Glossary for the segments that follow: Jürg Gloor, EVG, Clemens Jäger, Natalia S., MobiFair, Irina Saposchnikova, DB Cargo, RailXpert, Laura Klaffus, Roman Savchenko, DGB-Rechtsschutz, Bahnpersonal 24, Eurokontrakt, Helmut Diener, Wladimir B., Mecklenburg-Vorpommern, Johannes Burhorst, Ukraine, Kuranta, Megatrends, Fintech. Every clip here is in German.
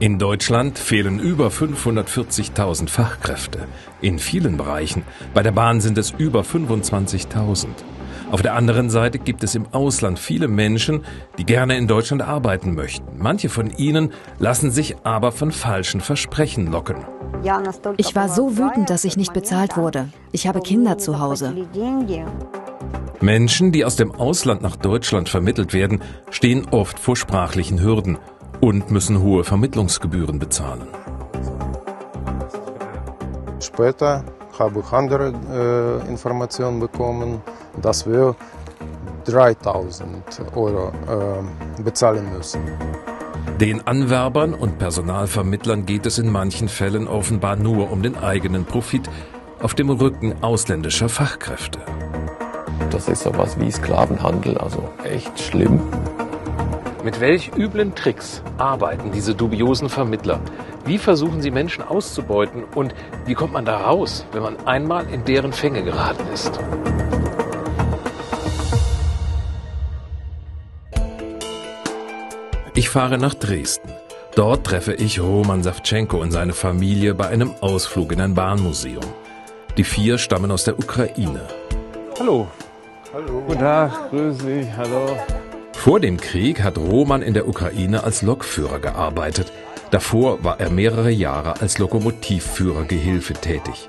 In Deutschland fehlen über 540.000 Fachkräfte. In vielen Bereichen. Bei der Bahn sind es über 25.000. Auf der anderen Seite gibt es im Ausland viele Menschen, die gerne in Deutschland arbeiten möchten. Manche von ihnen lassen sich aber von falschen Versprechen locken. Ich war so wütend, dass ich nicht bezahlt wurde. Ich habe Kinder zu Hause. Menschen, die aus dem Ausland nach Deutschland vermittelt werden, stehen oft vor sprachlichen Hürden und müssen hohe Vermittlungsgebühren bezahlen. Später habe ich andere Informationen bekommen, dass wir 3.000 € bezahlen müssen. Den Anwerbern und Personalvermittlern geht es in manchen Fällen offenbar nur um den eigenen Profit auf dem Rücken ausländischer Fachkräfte. Das ist sowas wie Sklavenhandel, also echt schlimm. Mit welch üblen Tricks arbeiten diese dubiosen Vermittler? Wie versuchen sie Menschen auszubeuten und wie kommt man da raus, wenn man einmal in deren Fänge geraten ist? Ich fahre nach Dresden. Dort treffe ich Roman Savchenko und seine Familie bei einem Ausflug in ein Bahnmuseum. Die vier stammen aus der Ukraine. Hallo. Hallo. Guten Tag, grüß dich, hallo. Vor dem Krieg hat Roman in der Ukraine als Lokführer gearbeitet. Davor war er mehrere Jahre als Lokomotivführergehilfe tätig.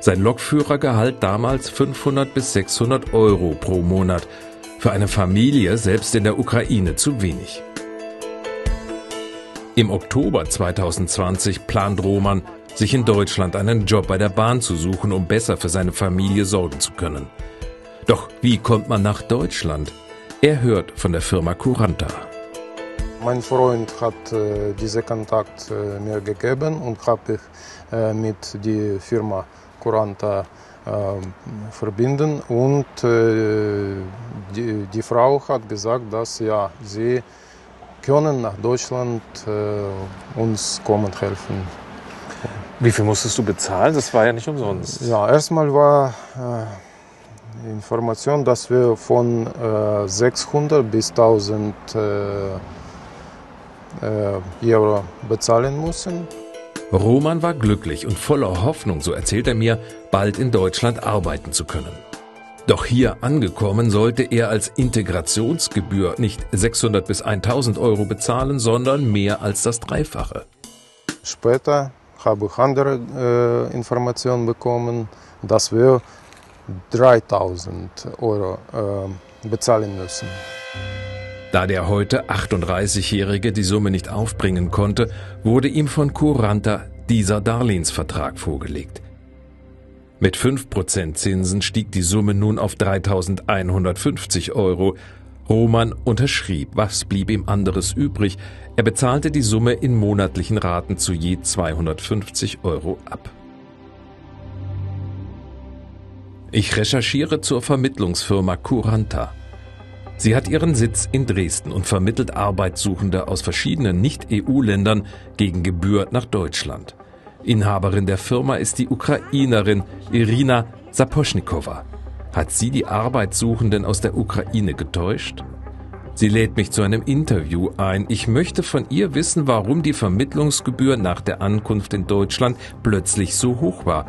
Sein Lokführergehalt damals 500 bis 600 Euro pro Monat. Für eine Familie selbst in der Ukraine zu wenig. Im Oktober 2020 plant Roman, sich in Deutschland einen Job bei der Bahn zu suchen, um besser für seine Familie sorgen zu können. Doch wie kommt man nach Deutschland? Er hört von der Firma Kuranta. Mein Freund hat diesen Kontakt mir gegeben und habe ich mit der Firma Kuranta verbinden. Und die Frau hat gesagt, dass ja, sie können nach Deutschland uns kommen helfen. Wie viel musstest du bezahlen? Das war ja nicht umsonst. Ja, erstmal war die Information, dass wir von 600 bis 1000 Euro bezahlen mussten. Roman war glücklich und voller Hoffnung, so erzählt er mir, bald in Deutschland arbeiten zu können. Doch hier angekommen sollte er als Integrationsgebühr nicht 600 bis 1000 Euro bezahlen, sondern mehr als das Dreifache. Später habe ich andere Informationen bekommen, dass wir 3.000 € bezahlen müssen. Da der heute 38-Jährige die Summe nicht aufbringen konnte, wurde ihm von Kuranta dieser Darlehensvertrag vorgelegt. Mit 5% Zinsen stieg die Summe nun auf 3.150 Euro. Roman unterschrieb, was blieb ihm anderes übrig. Er bezahlte die Summe in monatlichen Raten zu je 250 Euro ab. Ich recherchiere zur Vermittlungsfirma Kuranta. Sie hat ihren Sitz in Dresden und vermittelt Arbeitssuchende aus verschiedenen Nicht-EU-Ländern gegen Gebühr nach Deutschland. Inhaberin der Firma ist die Ukrainerin Irina Saposchnikova. Hat sie die Arbeitssuchenden aus der Ukraine getäuscht? Sie lädt mich zu einem Interview ein. Ich möchte von ihr wissen, warum die Vermittlungsgebühr nach der Ankunft in Deutschland plötzlich so hoch war.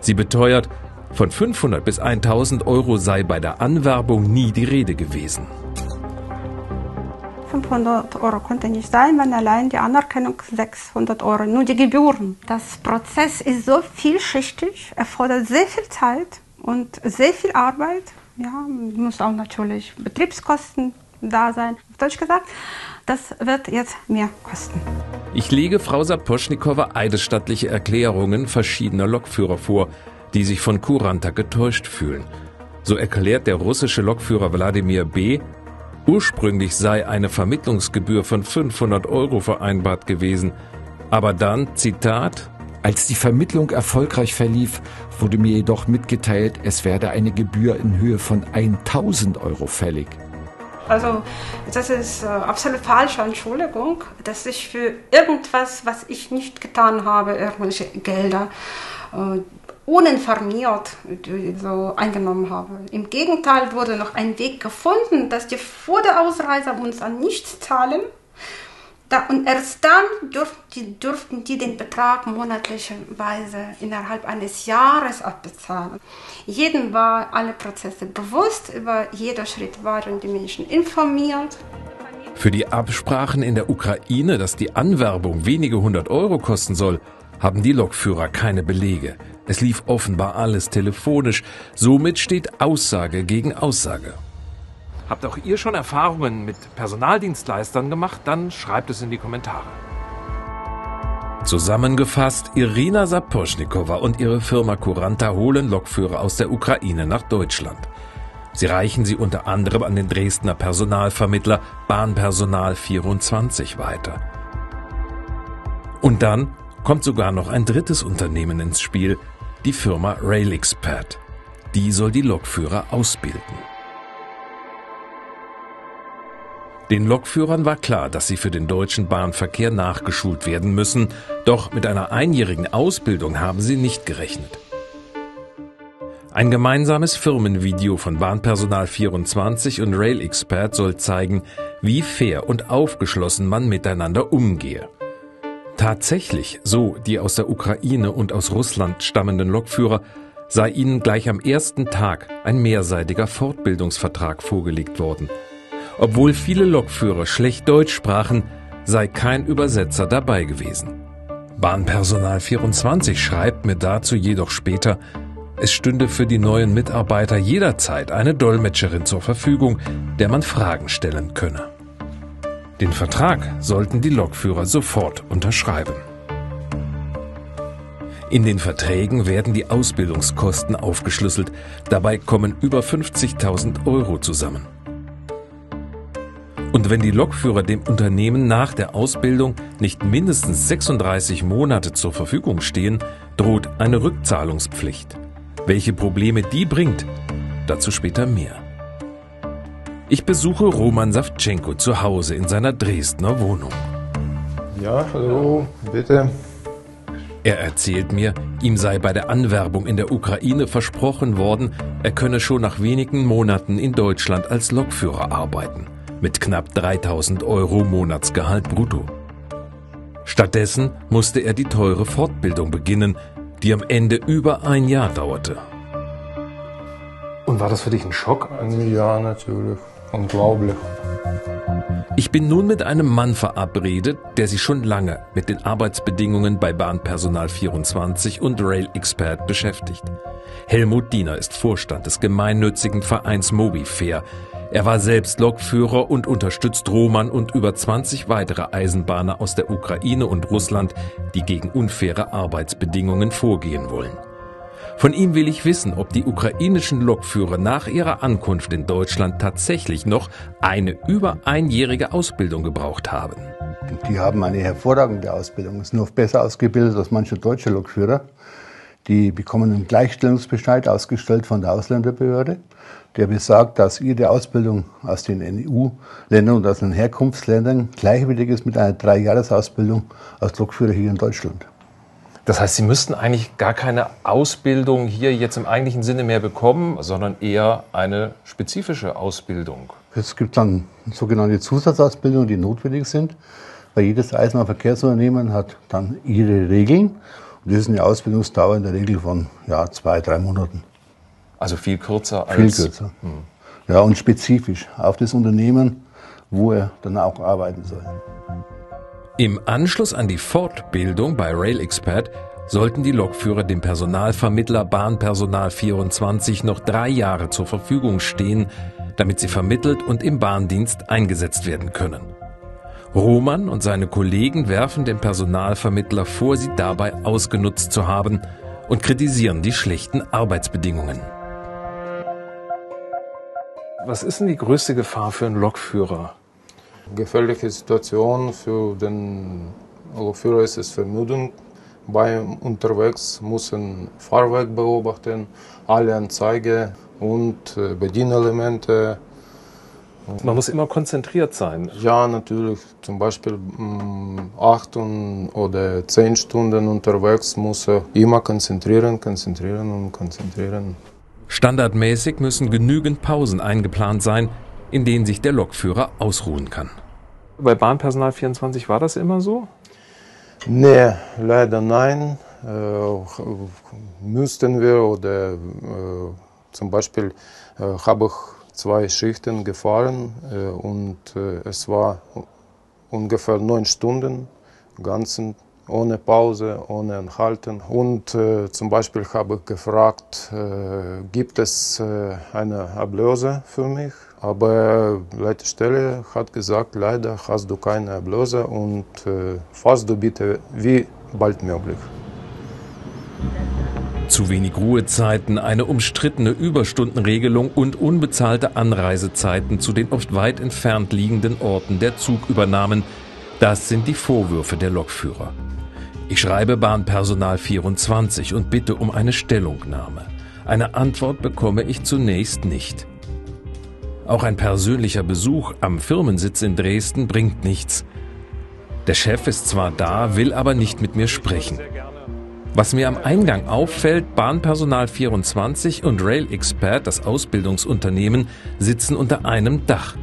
Sie beteuert, von 500 bis 1000 Euro sei bei der Anwerbung nie die Rede gewesen. 500 Euro konnte nicht sein, wenn allein die Anerkennung 600 Euro, nur die Gebühren. Das Prozess ist so vielschichtig, erfordert sehr viel Zeit und sehr viel Arbeit. Ja, muss auch natürlich Betriebskosten da sein. Auf Deutsch gesagt, das wird jetzt mehr kosten. Ich lege Frau Saposchnikova eidesstattliche Erklärungen verschiedener Lokführer vor, die sich von Kuranta getäuscht fühlen. So erklärt der russische Lokführer Wladimir B., ursprünglich sei eine Vermittlungsgebühr von 500 Euro vereinbart gewesen. Aber dann, Zitat, als die Vermittlung erfolgreich verlief, wurde mir jedoch mitgeteilt, es werde eine Gebühr in Höhe von 1000 Euro fällig. Also das ist absolut falsche Entschuldigung, dass ich für irgendwas, was ich nicht getan habe, irgendwelche Gelder uninformiert so eingenommen habe. Im Gegenteil wurde noch ein Weg gefunden, dass die vor der Ausreise uns an nichts zahlen, Und erst dann dürften die den Betrag monatlicherweise innerhalb eines Jahres abbezahlen. Jedem waren alle Prozesse bewusst, über jeden Schritt waren die Menschen informiert. Für die Absprachen in der Ukraine, dass die Anwerbung wenige 100 € kosten soll, haben die Lokführer keine Belege. Es lief offenbar alles telefonisch. Somit steht Aussage gegen Aussage. Habt auch ihr schon Erfahrungen mit Personaldienstleistern gemacht? Dann schreibt es in die Kommentare. Zusammengefasst, Irina Saposchnikova und ihre Firma Kuranta holen Lokführer aus der Ukraine nach Deutschland. Sie reichen sie unter anderem an den Dresdner Personalvermittler Bahnpersonal 24 weiter. Und dann kommt sogar noch ein drittes Unternehmen ins Spiel, die Firma RailXpert. Die soll die Lokführer ausbilden. Den Lokführern war klar, dass sie für den deutschen Bahnverkehr nachgeschult werden müssen, doch mit einer einjährigen Ausbildung haben sie nicht gerechnet. Ein gemeinsames Firmenvideo von Bahnpersonal 24 und RailXpert soll zeigen, wie fair und aufgeschlossen man miteinander umgehe. Tatsächlich, so die aus der Ukraine und aus Russland stammenden Lokführer, sei ihnen gleich am ersten Tag ein mehrseitiger Fortbildungsvertrag vorgelegt worden. Obwohl viele Lokführer schlecht Deutsch sprachen, sei kein Übersetzer dabei gewesen. Bahnpersonal 24 schreibt mir dazu jedoch später, es stünde für die neuen Mitarbeiter jederzeit eine Dolmetscherin zur Verfügung, der man Fragen stellen könne. Den Vertrag sollten die Lokführer sofort unterschreiben. In den Verträgen werden die Ausbildungskosten aufgeschlüsselt. Dabei kommen über 50.000 € zusammen. Und wenn die Lokführer dem Unternehmen nach der Ausbildung nicht mindestens 36 Monate zur Verfügung stehen, droht eine Rückzahlungspflicht. Welche Probleme die bringt, dazu später mehr. Ich besuche Roman Savchenko zu Hause in seiner Dresdner Wohnung. Ja, hallo, bitte. Er erzählt mir, ihm sei bei der Anwerbung in der Ukraine versprochen worden, er könne schon nach wenigen Monaten in Deutschland als Lokführer arbeiten. Mit knapp 3.000 € Monatsgehalt brutto. Stattdessen musste er die teure Fortbildung beginnen, die am Ende über ein Jahr dauerte. Und war das für dich ein Schock? Ja, natürlich. Unglaublich. Ich bin nun mit einem Mann verabredet, der sich schon lange mit den Arbeitsbedingungen bei Bahnpersonal 24 und RailXpert beschäftigt. Helmut Diener ist Vorstand des gemeinnützigen Vereins MobiFair. Er war selbst Lokführer und unterstützt Roman und über 20 weitere Eisenbahner aus der Ukraine und Russland, die gegen unfaire Arbeitsbedingungen vorgehen wollen. Von ihm will ich wissen, ob die ukrainischen Lokführer nach ihrer Ankunft in Deutschland tatsächlich noch eine über einjährige Ausbildung gebraucht haben. Die haben eine hervorragende Ausbildung, sind noch besser ausgebildet als manche deutsche Lokführer. Die bekommen einen Gleichstellungsbescheid ausgestellt von der Ausländerbehörde, der besagt, dass ihre Ausbildung aus den EU-Ländern und aus den Herkunftsländern gleichwertig ist mit einer 3-Jahres-Ausbildung als Lokführer hier in Deutschland. Das heißt, Sie müssten eigentlich gar keine Ausbildung hier jetzt im eigentlichen Sinne mehr bekommen, sondern eher eine spezifische Ausbildung. Es gibt dann sogenannte Zusatzausbildungen, die notwendig sind, weil jedes Eisenbahnverkehrsunternehmen hat dann ihre Regeln. Und das ist eine Ausbildungsdauer in der Regel von 2-3 Monaten. Also viel kürzer als... Viel kürzer. Ja, und spezifisch auf das Unternehmen, wo er dann auch arbeiten soll. Im Anschluss an die Fortbildung bei RailXpert sollten die Lokführer dem Personalvermittler Bahnpersonal 24 noch 3 Jahre zur Verfügung stehen, damit sie vermittelt und im Bahndienst eingesetzt werden können. Roman und seine Kollegen werfen dem Personalvermittler vor, sie dabei ausgenutzt zu haben und kritisieren die schlechten Arbeitsbedingungen. Was ist denn die größte Gefahr für einen Lokführer? Gefährliche Situation für den Lokführer ist es Vermüdung. Beim Unterwegs müssen Fahrwerk beobachten, alle Anzeige und Bedienelemente. Man muss immer konzentriert sein. Ja, natürlich. Zum Beispiel 8 oder 10 Stunden unterwegs muss er immer konzentrieren. Standardmäßig müssen genügend Pausen eingeplant sein, in denen sich der Lokführer ausruhen kann. Bei Bahnpersonal 24 war das immer so? Nee, leider nein. Müssten wir oder zum Beispiel habe ich 2 Schichten gefahren und es war ungefähr 9 Stunden, ganzen ohne Pause, ohne Enthalten. Und zum Beispiel habe ich gefragt, gibt es eine Ablöse für mich? Aber Leitstelle hat gesagt, leider hast du keine Ablöse und fahrst du bitte wie bald möglich. Zu wenig Ruhezeiten, eine umstrittene Überstundenregelung und unbezahlte Anreisezeiten zu den oft weit entfernt liegenden Orten der Zugübernahmen. Das sind die Vorwürfe der Lokführer. Ich schreibe Bahnpersonal 24 und bitte um eine Stellungnahme. Eine Antwort bekomme ich zunächst nicht. Auch ein persönlicher Besuch am Firmensitz in Dresden bringt nichts. Der Chef ist zwar da, will aber nicht mit mir sprechen. Was mir am Eingang auffällt, Bahnpersonal 24 und RailXpert, das Ausbildungsunternehmen, sitzen unter einem Dach.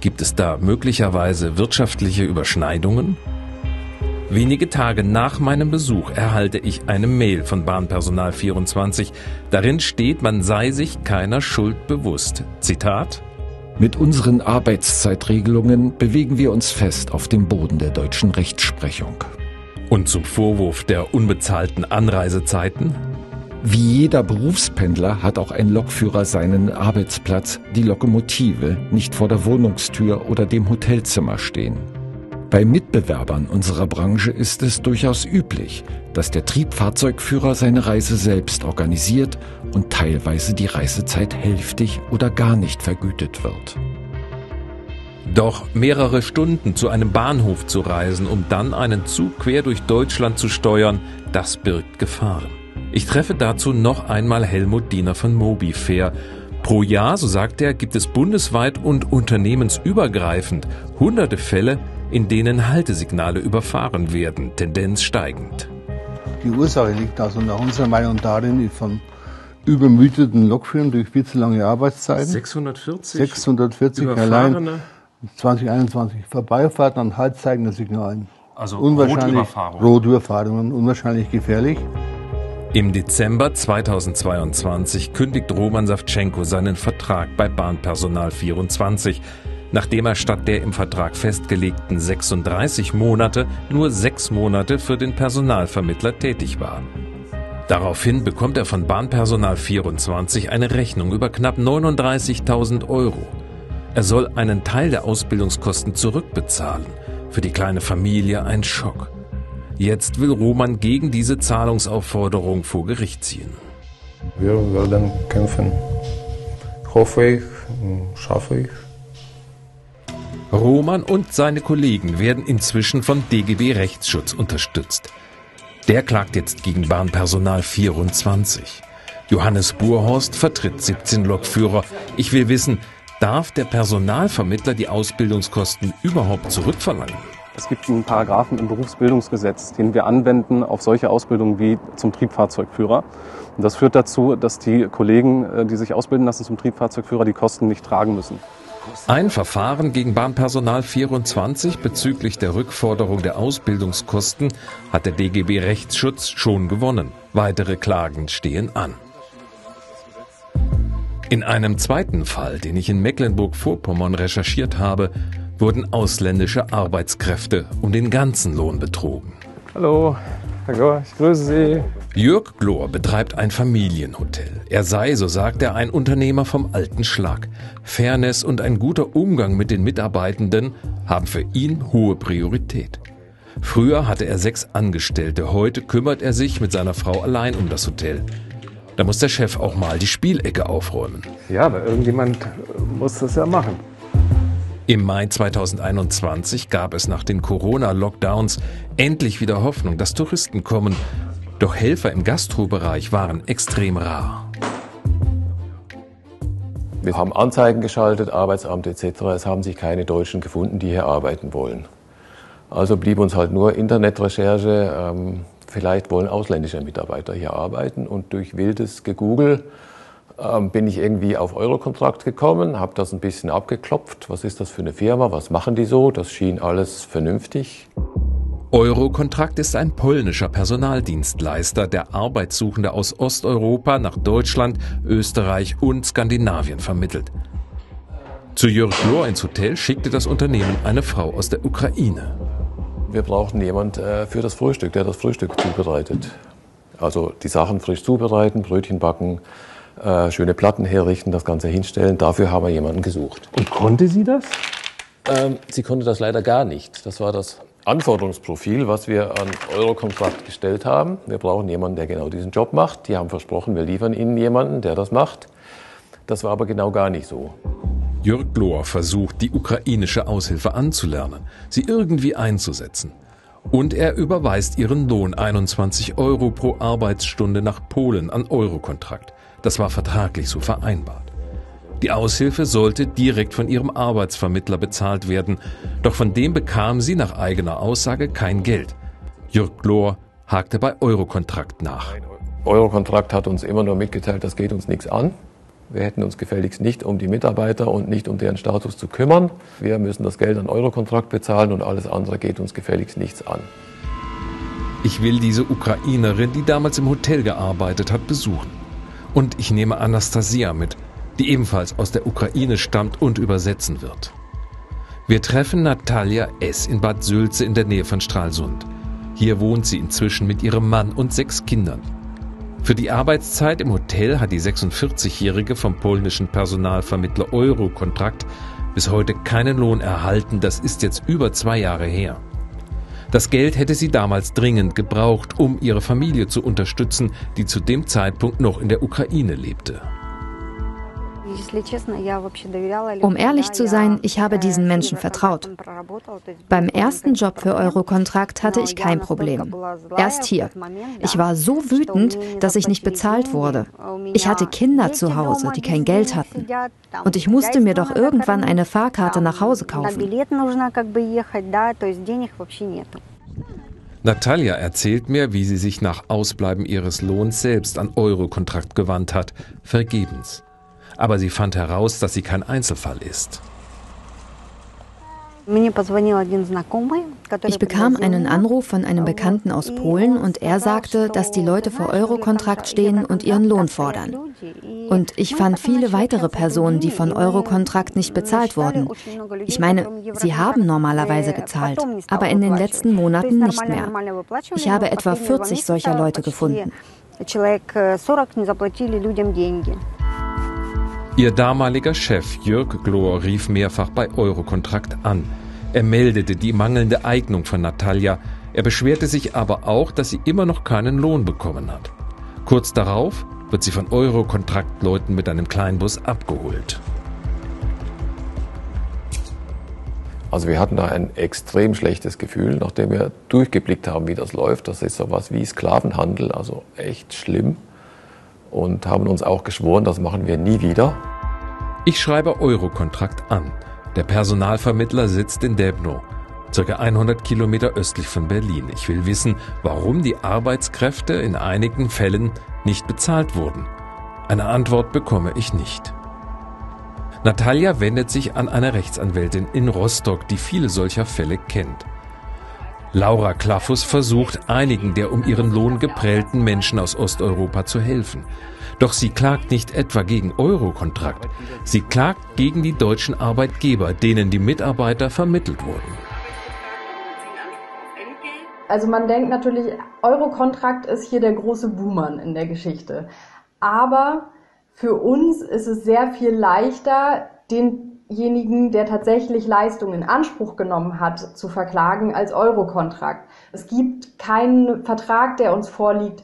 Gibt es da möglicherweise wirtschaftliche Überschneidungen? Wenige Tage nach meinem Besuch erhalte ich eine Mail von Bahnpersonal 24. Darin steht, man sei sich keiner Schuld bewusst. Zitat: Mit unseren Arbeitszeitregelungen bewegen wir uns fest auf dem Boden der deutschen Rechtsprechung. Und zum Vorwurf der unbezahlten Anreisezeiten? Wie jeder Berufspendler hat auch ein Lokführer seinen Arbeitsplatz, die Lokomotive, nicht vor der Wohnungstür oder dem Hotelzimmer stehen. Bei Mitbewerbern unserer Branche ist es durchaus üblich, dass der Triebfahrzeugführer seine Reise selbst organisiert und teilweise die Reisezeit hälftig oder gar nicht vergütet wird. Doch mehrere Stunden zu einem Bahnhof zu reisen, um dann einen Zug quer durch Deutschland zu steuern, das birgt Gefahren. Ich treffe dazu noch einmal Helmut Diener von MobiFair. Pro Jahr, so sagt er, gibt es bundesweit und unternehmensübergreifend hunderte Fälle, in denen Haltesignale überfahren werden, Tendenz steigend. Die Ursache liegt also nach unserer Meinung darin, von übermüdeten Lokführern durch viel zu lange Arbeitszeiten. 640 allein. 2021 Vorbeifahrten an haltzeigenden Signalen. Also Rotüberfahrungen, unwahrscheinlich gefährlich. Im Dezember 2022 kündigt Roman Savchenko seinen Vertrag bei Bahnpersonal 24, nachdem er statt der im Vertrag festgelegten 36 Monate nur 6 Monate für den Personalvermittler tätig war. Daraufhin bekommt er von Bahnpersonal 24 eine Rechnung über knapp 39.000 €. Er soll einen Teil der Ausbildungskosten zurückbezahlen. Für die kleine Familie ein Schock. Jetzt will Roman gegen diese Zahlungsaufforderung vor Gericht ziehen. Wir werden kämpfen. Hoffe ich, schaffe ich. Roman und seine Kollegen werden inzwischen vom DGB-Rechtsschutz unterstützt. Der klagt jetzt gegen Bahnpersonal 24. Johannes Burhorst vertritt 17 Lokführer. Ich will wissen, darf der Personalvermittler die Ausbildungskosten überhaupt zurückverlangen? Es gibt einen Paragraphen im Berufsbildungsgesetz, den wir anwenden auf solche Ausbildungen wie zum Triebfahrzeugführer. Und das führt dazu, dass die Kollegen, die sich ausbilden lassen zum Triebfahrzeugführer, die Kosten nicht tragen müssen. Ein Verfahren gegen Bahnpersonal 24 bezüglich der Rückforderung der Ausbildungskosten hat der DGB Rechtsschutz schon gewonnen. Weitere Klagen stehen an. In einem zweiten Fall, den ich in Mecklenburg-Vorpommern recherchiert habe, wurden ausländische Arbeitskräfte um den ganzen Lohn betrogen. Hallo, Herr Gloor, ich grüße Sie. Jürg Gloor betreibt ein Familienhotel. Er sei, so sagt er, ein Unternehmer vom alten Schlag. Fairness und ein guter Umgang mit den Mitarbeitenden haben für ihn hohe Priorität. Früher hatte er 6 Angestellte, heute kümmert er sich mit seiner Frau allein um das Hotel. Da muss der Chef auch mal die Spielecke aufräumen. Ja, aber irgendjemand muss das ja machen. Im Mai 2021 gab es nach den Corona-Lockdowns endlich wieder Hoffnung, dass Touristen kommen. Doch Helfer im Gastrobereich waren extrem rar. Wir haben Anzeigen geschaltet, Arbeitsamt etc. Es haben sich keine Deutschen gefunden, die hier arbeiten wollen. Also blieb uns halt nur Internetrecherche. Vielleicht wollen ausländische Mitarbeiter hier arbeiten und durch wildes Gegoogle bin ich irgendwie auf Eurokontrakt gekommen, habe das ein bisschen abgeklopft. Was ist das für eine Firma? Was machen die so? Das schien alles vernünftig. Eurokontrakt ist ein polnischer Personaldienstleister, der Arbeitssuchende aus Osteuropa nach Deutschland, Österreich und Skandinavien vermittelt. Zu Jürg Gloor ins Hotel schickte das Unternehmen eine Frau aus der Ukraine. Wir brauchten jemanden für das Frühstück, der das Frühstück zubereitet. Also die Sachen frisch zubereiten, Brötchen backen, schöne Platten herrichten, das Ganze hinstellen. Dafür haben wir jemanden gesucht. Und konnte sie das? Sie konnte das leider gar nicht. Das war das Anforderungsprofil, was wir an Eurokontrakt gestellt haben. Wir brauchen jemanden, der genau diesen Job macht. Die haben versprochen, wir liefern ihnen jemanden, der das macht. Das war aber genau gar nicht so. Jürg Gloor versucht, die ukrainische Aushilfe anzulernen, sie irgendwie einzusetzen. Und er überweist ihren Lohn 21 € pro Arbeitsstunde nach Polen an Eurokontrakt. Das war vertraglich so vereinbart. Die Aushilfe sollte direkt von ihrem Arbeitsvermittler bezahlt werden, doch von dem bekam sie nach eigener Aussage kein Geld. Jürg Gloor hakte bei Eurokontrakt nach. Eurokontrakt hat uns immer nur mitgeteilt, das geht uns nichts an. Wir hätten uns gefälligst nicht um die Mitarbeiter und nicht um deren Status zu kümmern. Wir müssen das Geld an Eurokontrakt bezahlen und alles andere geht uns gefälligst nichts an. Ich will diese Ukrainerin, die damals im Hotel gearbeitet hat, besuchen. Und ich nehme Anastasia mit, die ebenfalls aus der Ukraine stammt und übersetzen wird. Wir treffen Natalia S. in Bad Sülze in der Nähe von Stralsund. Hier wohnt sie inzwischen mit ihrem Mann und 6 Kindern. Für die Arbeitszeit im Hotel hat die 46-Jährige vom polnischen Personalvermittler Eurokontrakt bis heute keinen Lohn erhalten. Das ist jetzt über 2 Jahre her. Das Geld hätte sie damals dringend gebraucht, um ihre Familie zu unterstützen, die zu dem Zeitpunkt noch in der Ukraine lebte. Um ehrlich zu sein, ich habe diesen Menschen vertraut. Beim ersten Job für Eurokontrakt hatte ich kein Problem. Erst hier. Ich war so wütend, dass ich nicht bezahlt wurde. Ich hatte Kinder zu Hause, die kein Geld hatten. Und ich musste mir doch irgendwann eine Fahrkarte nach Hause kaufen. Natalia erzählt mir, wie sie sich nach Ausbleiben ihres Lohns selbst an Eurokontrakt gewandt hat. Vergebens. Aber sie fand heraus, dass sie kein Einzelfall ist. Ich bekam einen Anruf von einem Bekannten aus Polen und er sagte, dass die Leute vor Eurokontrakt stehen und ihren Lohn fordern. Und ich fand viele weitere Personen, die von Eurokontrakt nicht bezahlt wurden. Ich meine, sie haben normalerweise gezahlt, aber in den letzten Monaten nicht mehr. Ich habe etwa 40 solcher Leute gefunden. Ihr damaliger Chef Jürg Gloor rief mehrfach bei Eurokontrakt an. Er meldete die mangelnde Eignung von Natalia. Er beschwerte sich aber auch, dass sie immer noch keinen Lohn bekommen hat. Kurz darauf wird sie von Eurokontrakt-Leuten mit einem Kleinbus abgeholt. Also wir hatten da ein extrem schlechtes Gefühl, nachdem wir durchgeblickt haben, wie das läuft. Das ist sowas wie Sklavenhandel, also echt schlimm. Und haben uns auch geschworen, das machen wir nie wieder. Ich schreibe Eurokontrakt an. Der Personalvermittler sitzt in Debno, ca. 100 Kilometer östlich von Berlin. Ich will wissen, warum die Arbeitskräfte in einigen Fällen nicht bezahlt wurden. Eine Antwort bekomme ich nicht. Natalia wendet sich an eine Rechtsanwältin in Rostock, die viele solcher Fälle kennt. Laura Klaffus versucht, einigen der um ihren Lohn geprellten Menschen aus Osteuropa zu helfen. Doch sie klagt nicht etwa gegen Eurokontrakt. Sie klagt gegen die deutschen Arbeitgeber, denen die Mitarbeiter vermittelt wurden. Also man denkt natürlich, Eurokontrakt ist hier der große Buhmann in der Geschichte. Aber für uns ist es sehr viel leichter, denjenigen, der tatsächlich Leistungen in Anspruch genommen hat, zu verklagen als Eurokontrakt. Es gibt keinen Vertrag, der uns vorliegt,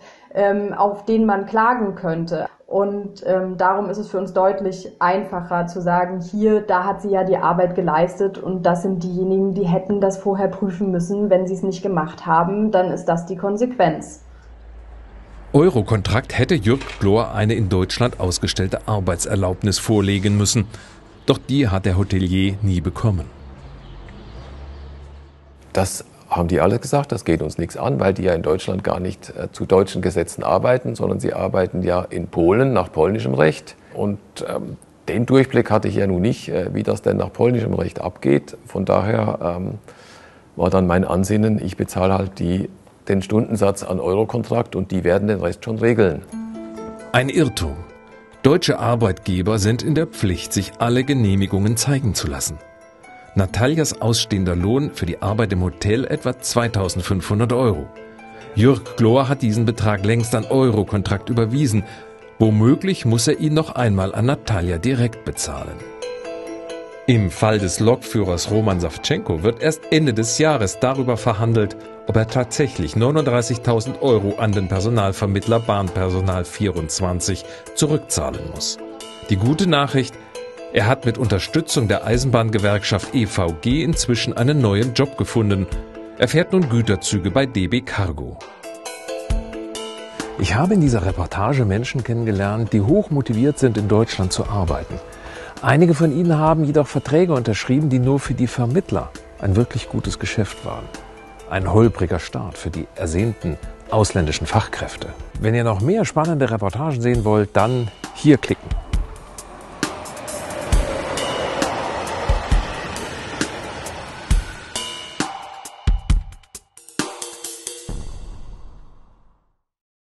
auf den man klagen könnte. Und darum ist es für uns deutlich einfacher zu sagen, hier, da hat sie ja die Arbeit geleistet und das sind diejenigen, die hätten das vorher prüfen müssen. Wenn sie es nicht gemacht haben, dann ist das die Konsequenz. Eurokontrakt hätte Jürg Gloor eine in Deutschland ausgestellte Arbeitserlaubnis vorlegen müssen. Doch die hat der Hotelier nie bekommen. Das haben die alle gesagt, das geht uns nichts an, weil die ja in Deutschland gar nicht zu deutschen Gesetzen arbeiten, sondern sie arbeiten ja in Polen nach polnischem Recht. Und den Durchblick hatte ich ja nun nicht, wie das denn nach polnischem Recht abgeht. Von daher war dann mein Ansinnen, ich bezahle halt den Stundensatz an Eurokontrakt und die werden den Rest schon regeln. Ein Irrtum. Deutsche Arbeitgeber sind in der Pflicht, sich alle Genehmigungen zeigen zu lassen. Natalias ausstehender Lohn für die Arbeit im Hotel etwa 2500 Euro. Jürg Gloor hat diesen Betrag längst an Eurokontrakt überwiesen. Womöglich muss er ihn noch einmal an Natalia direkt bezahlen. Im Fall des Lokführers Roman Savchenko wird erst Ende des Jahres darüber verhandelt, ob er tatsächlich 39.000 Euro an den Personalvermittler Bahnpersonal 24 zurückzahlen muss. Die gute Nachricht: Er hat mit Unterstützung der Eisenbahngewerkschaft EVG inzwischen einen neuen Job gefunden. Er fährt nun Güterzüge bei DB Cargo. Ich habe in dieser Reportage Menschen kennengelernt, die hoch motiviert sind, in Deutschland zu arbeiten. Einige von ihnen haben jedoch Verträge unterschrieben, die nur für die Vermittler ein wirklich gutes Geschäft waren. Ein holpriger Start für die ersehnten ausländischen Fachkräfte. Wenn ihr noch mehr spannende Reportagen sehen wollt, dann hier klicken.